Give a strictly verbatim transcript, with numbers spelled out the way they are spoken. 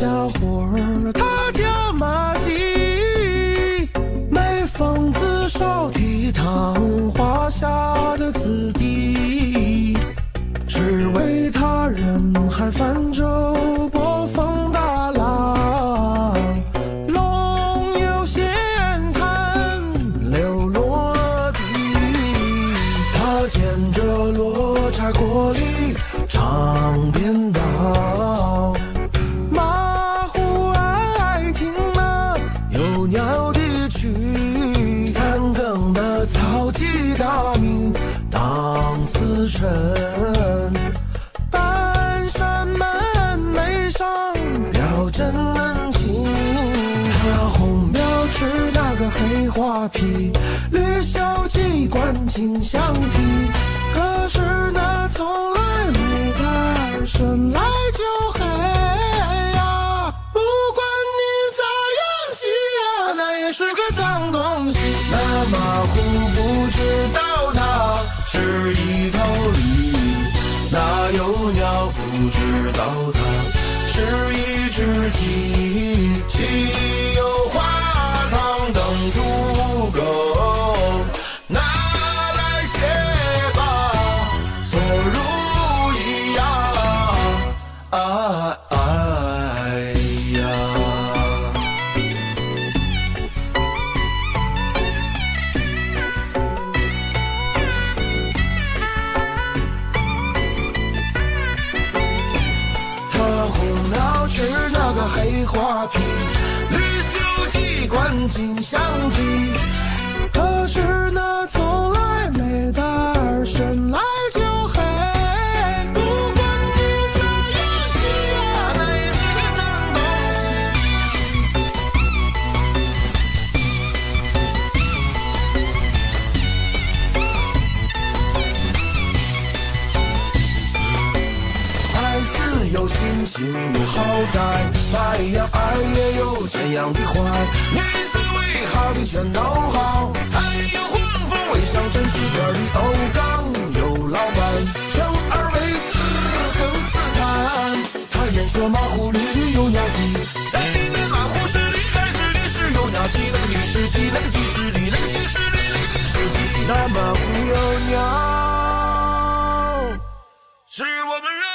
小伙儿，他叫马季，眉峰自首倜傥，华夏的子弟，只为他人还泛舟波峰大浪，龙游闲谈流落地。他捡着罗刹果粒尝遍道。 大名当思辰，半扇门楣上标真情。他红苗吃那个黑画皮，绿袖姬管琴相提。可是那从来没他生来就黑呀，不管你咋样洗呀，那也是个脏东西。那马虎。 知道它是一头驴，哪有鸟不知道它是一只鸡？鸡有花堂等刍狗，拿来些吧，做如意呀！啊哎呀！ 黑画皮，绿袖姬管琴相提。可是那从来没他儿生来就黑，不管你咋样洗呀，那也是个脏东西。爱自由，心情有好歹。 爱呀爱也有这样的坏，女子为好的全都好，还有黄蜂尾上针织边的欧刚有老板，生而为子很斯坦。他演说马虎驴驴有鸟鸡，那个马虎是驴，但是驴是有鸟鸡，那个驴是鸡，那个鸡是驴，那个鸡是驴，那个鸡是鸡，那马虎有鸟，是我们人。